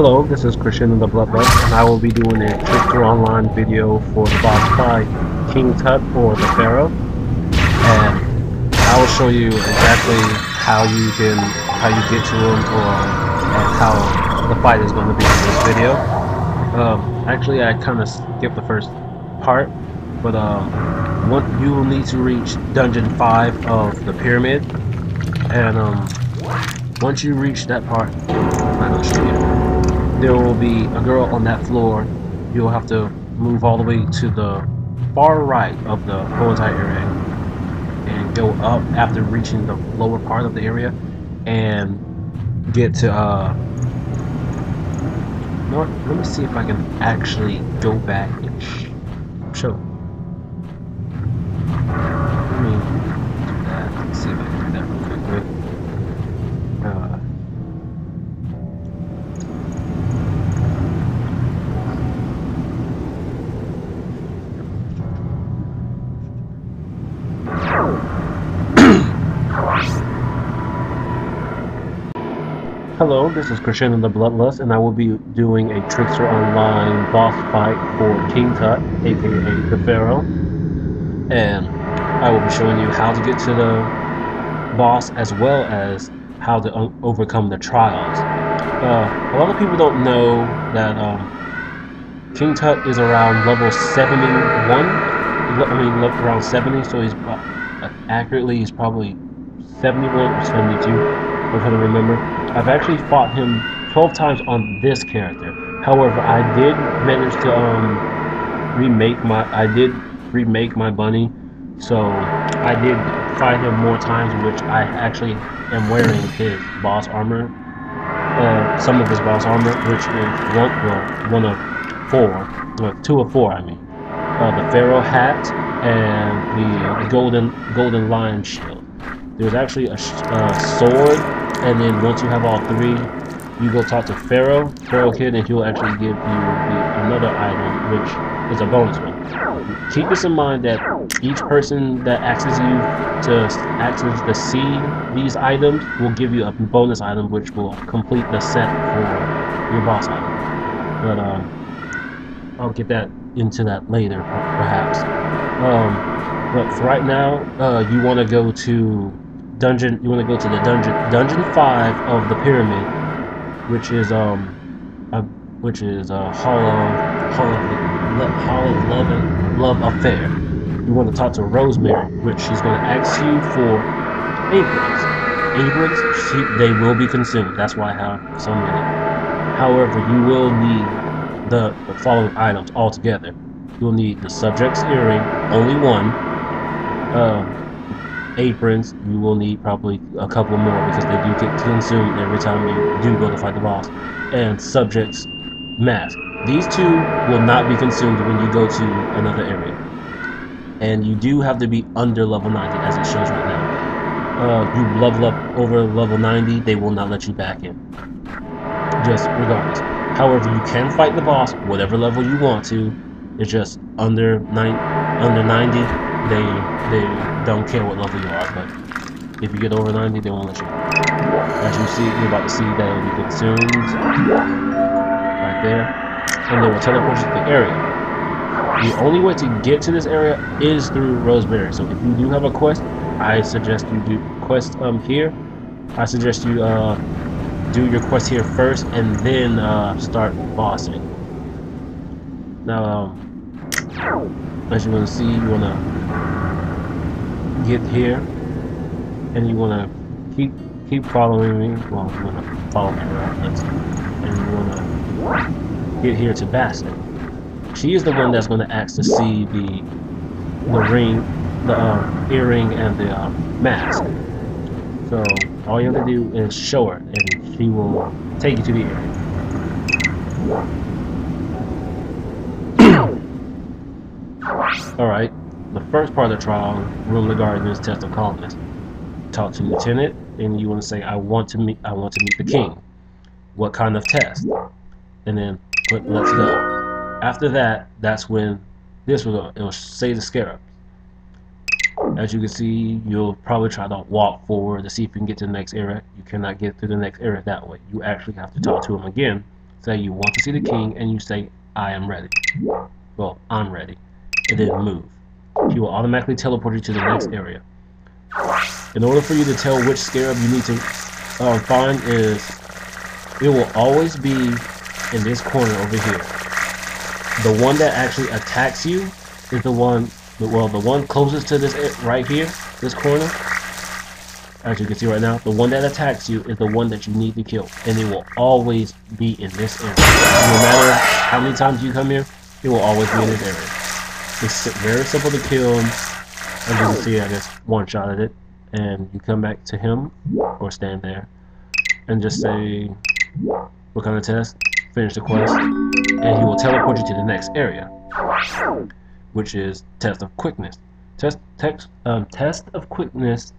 Hello, this is CrescendoDeBloodlust, and I will be doing a Trickster Online video for the boss by King Tut or the Pharaoh, and I will show you exactly how you get to him, and how the fight is going to be in this video. Actually, I kind of skipped the first part, but you will need to reach Dungeon 5 of the Pyramid, and once you reach that part, there will be a girl on that floor. You'll have to move all the way to the far right of the Boatai area and go up after reaching the lower part of the area and get to let me see if I can actually go back and show. Let me do that. Let's see if I can do that real quick. Hello, this is CrescendoDeBloodlust, and I will be doing a Trickster Online boss fight for King Tut, aka the Pharaoh. And I will be showing you how to get to the boss as well as how to overcome the trials. A lot of people don't know that King Tut is around level 71. Around 70, so he's accurately he's probably 71 or 72. I'm trying to remember. I've actually fought him 12 times on this character. However, I did manage to remake my bunny, so I did fight him more times, which I actually am wearing his boss armor, some of his boss armor, which is two of four. I mean, the Pharaoh hat and the golden lion shield. There's actually a sword, and then once you have all three, you go talk to Pharaoh Kid, and he'll actually give you another item, which is a bonus one. Keep this in mind that each person that asks you to see these items will give you a bonus item, which will complete the set for your boss item. But I'll get that into that later, perhaps. But for right now, you want to go to Dungeon 5 of the Pyramid, which is Hall of Love and Affair. You want to talk to Rosemary, which she's going to ask you for aprons. They will be consumed. That's why I have so many. However, you will need the following items altogether. You'll need the subject's earring, only one. Aprons, you will need probably a couple more because they do get consumed every time you do go to fight the boss. And subject's mask. These two will not be consumed when you go to another area. And you do have to be under level 90, as it shows right now. You level up over level 90, they will not let you back in. Just regardless. However, you can fight the boss whatever level you want to. It's just under 90, they don't care what level you are, but if you get over 90, they won't let you. As you see, you're about to see that it will be consumed right there, and they will teleport you to the area. The only way to get to this area is through Roseberry. So if you do have a quest, I suggest you do quest here. I suggest you do your quest here first, and then start bossing. Now, as you're going to see, you want to get here, and you want to keep following me. Well, you want to follow me around, and you want to get here to Bastet. She is the one that's going to ask to see the ring, the earring, and the mask. So all you have to do is show her, and she will take you to the earring. Alright, the first part of the trial, Room of the Guardians, test of calmness. Talk to Lieutenant, and you want to say, I want to meet the king. What kind of test? And then put let's go. After that, that's when this will go. It'll say the scarab. As you can see, you'll probably try to walk forward to see if you can get to the next area. You cannot get through the next area that way. You actually have to talk to him again So you want to see the king, and you say, I am ready. Well, I'm ready. And then move. He will automatically teleport you to the next area. In order for you to tell which scarab you need to find is, it will always be in this corner over here. The one that actually attacks you is the one, well, the one closest to this right here, this corner. As you can see right now, the one that attacks you is the one that you need to kill, and it will always be in this area. No matter how many times you come here, it will always be in this area. It's very simple to kill. As you can see, I just one-shotted it, and you come back to him, or stand there, and just say, what kind of test? Finish the quest, and he will teleport you to the next area, which is Test of Quickness. Test of Quickness,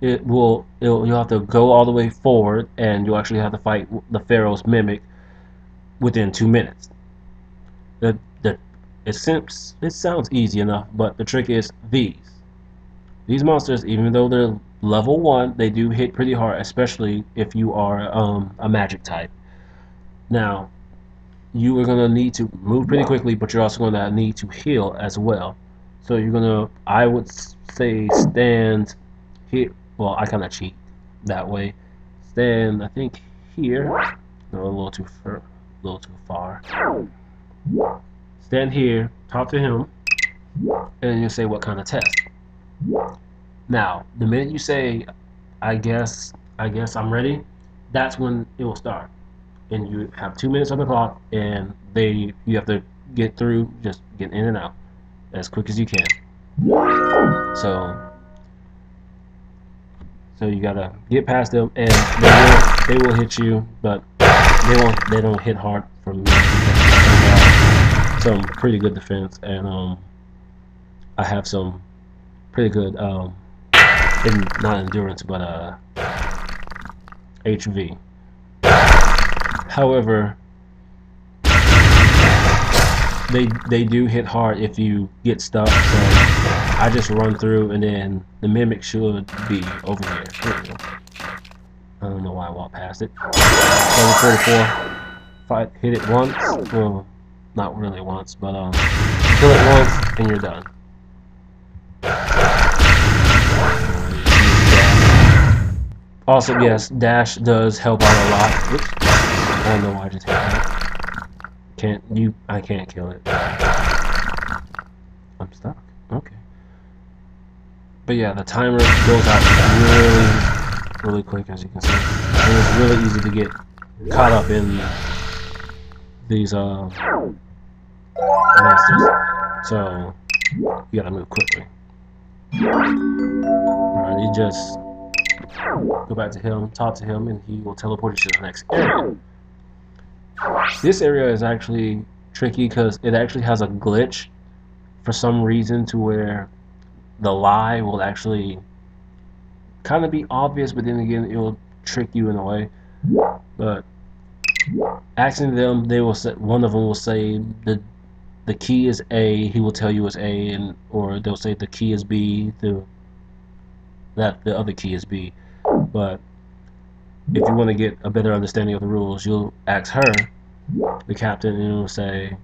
you'll have to go all the way forward, and you'll actually have to fight the Pharaoh's mimic within 2 minutes. It sounds easy enough, but the trick is these monsters, even though they're level 1, they do hit pretty hard, especially if you are a magic type. Now, you are going to need to move pretty quickly, but you're also going to need to heal as well. So you're going to, I would say, stand here. Well, I kind of cheat that way. Stand, I think, here. No, a little too far. Stand here, talk to him, and you'll say, what kind of test? Now, the minute you say, I guess I'm ready, that's when it will start. And you have 2 minutes on the clock, and you have to get through, just get in and out as quick as you can. So you gotta get past them, and they will hit you, but they don't hit hard from me. Some pretty good defense, and I have some pretty good not endurance, but HV. However, they do hit hard if you get stuck, so I just run through, and then the mimic should be over here. I don't know why I walked past it. Level 44. Fight, hit it once. Well, not really once, but kill it once, and you're done. Also, yes, dash does help out a lot. Oops. I don't know why I just hit that. I can't kill it. I'm stuck. Okay. But yeah, the timer goes out really quick, as you can see. And it's really easy to get caught up in these monsters. So you gotta move quickly. Alright, you just go back to him, talk to him, and he will teleport you to the next area. This area is actually tricky because it actually has a glitch for some reason to where the lie will actually kind of be obvious, but then again it will trick you in a way. But asking them, they will say, one of them will say the key is A, he will tell you it's A, and or they'll say the key is B, that the other key is B. But if you want to get a better understanding of the rules, you'll ask her, the captain, and you'll say,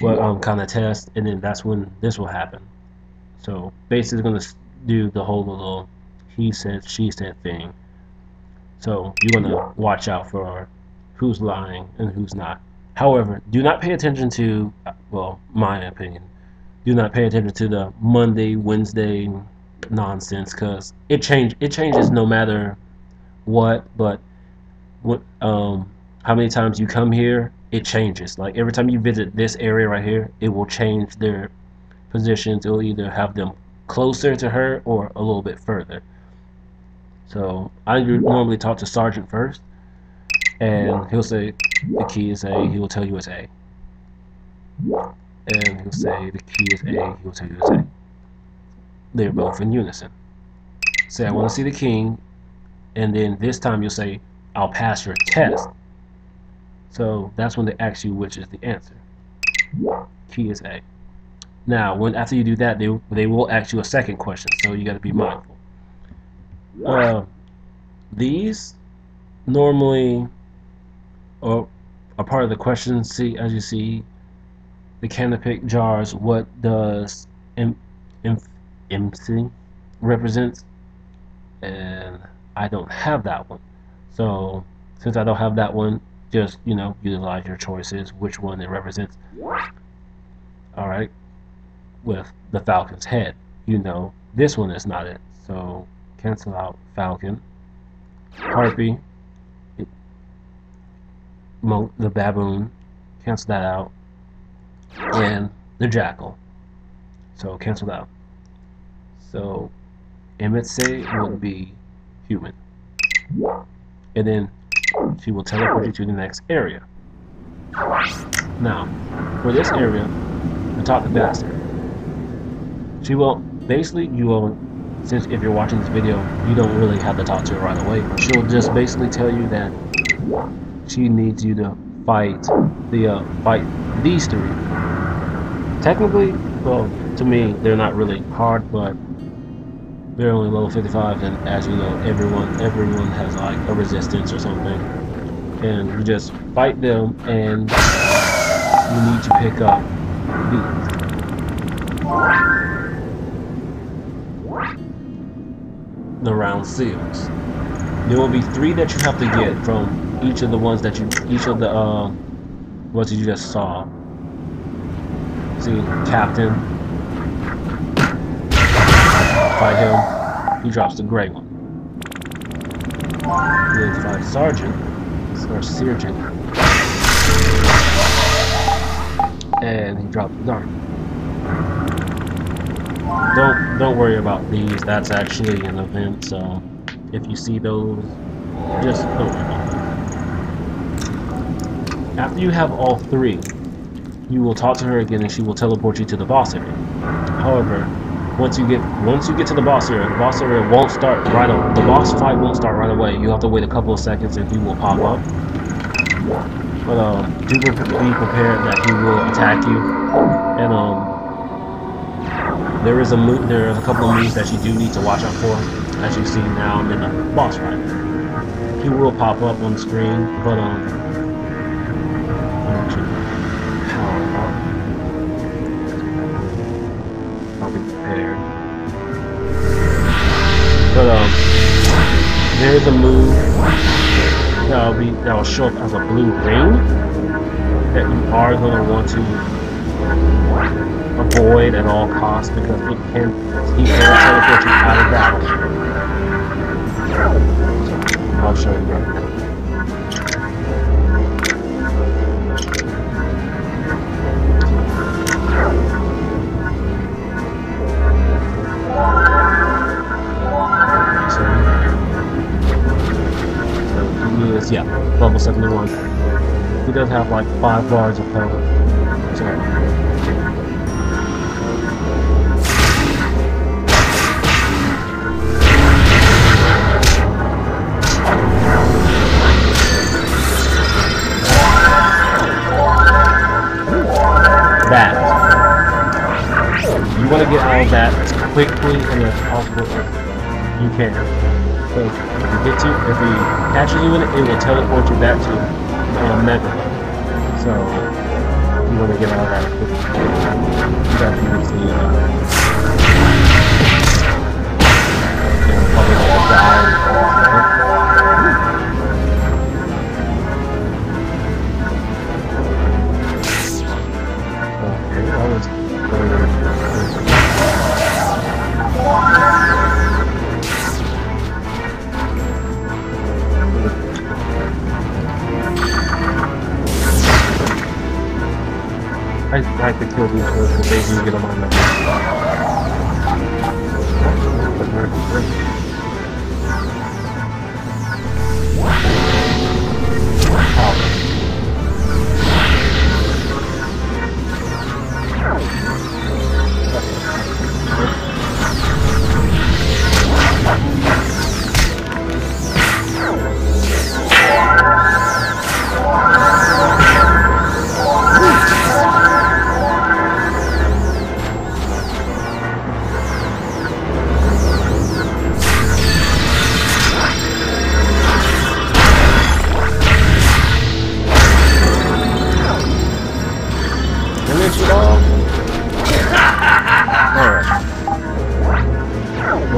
what kind of test, and then that's when this will happen. So basically going to do the whole little he said, she said thing. So you're going to watch out for who's lying and who's not. However, do not pay attention to, well, my opinion, do not pay attention to the Monday, Wednesday nonsense, because it changes no matter what, but how many times you come here, it changes. Like every time you visit this area right here, it will change their positions. It will either have them closer to her or a little bit further. So I normally talk to Sergeant first, and he'll say the key is A, he will tell you it's A. And he'll say the key is A, he will tell you it's A. They're both in unison. Say I want to see the king, and then this time you'll say, I'll pass your test. So that's when they ask you which is the answer. Key is A. Now, after you do that, they will ask you a second question, so you got to be mindful. These normally or a part of the question. See, as you see, the canopic jars. What does MC represents? And I don't have that one. So since I don't have that one, just, you know, utilize your choices, which one it represents. Alright, with the falcon's head, you know, this one is not it. So cancel out falcon. Harpy, the baboon, cancel that out. And the jackal, so cancel that out. So MSA will be human, and then she will teleport you to the next area. Now, for this area, the top of the bastard, she will basically, you will, since if you're watching this video, you don't really have to talk to her right away. She'll just basically tell you that she needs you to fight the fight these three. Technically, well, to me, they're not really hard, but they're only level 55, and as you know, everyone has like a resistance or something, and you just fight them, and you need to pick up the round seals. There will be 3 that you have to get from each of the ones that you, each of the ones that you just saw. See, Captain. Fight him, he drops the gray one. Then fight Sergeant, or Sergeant, and he drops the dark. Don't worry about these. That's actually an event, so if you see those, just don't worry about them. After you have all 3, you will talk to her again, and she will teleport you to the boss area. However, Once you get to the boss area won't start right away. The boss fight won't start right away. You'll have to wait a couple of seconds and he will pop up. But do be prepared that he will attack you. And there is a couple of moves that you do need to watch out for, as you see now in the boss fight. He will pop up on the screen, but there is a move that will show up as a blue ring that you are going to want to avoid at all costs, because it can, he can teleport you out of battle. I'll show you right now. Yeah, level 71. He does have like 5 bars of power. So that, you want to get all of that as quickly and as possible as you can. So if you get to, if you catch you in it, it will teleport you back to Mega. So you want to get out of that quickly. You got to use the probably like I could kill these ones because they can get them on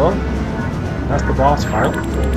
Well, that's the boss fight.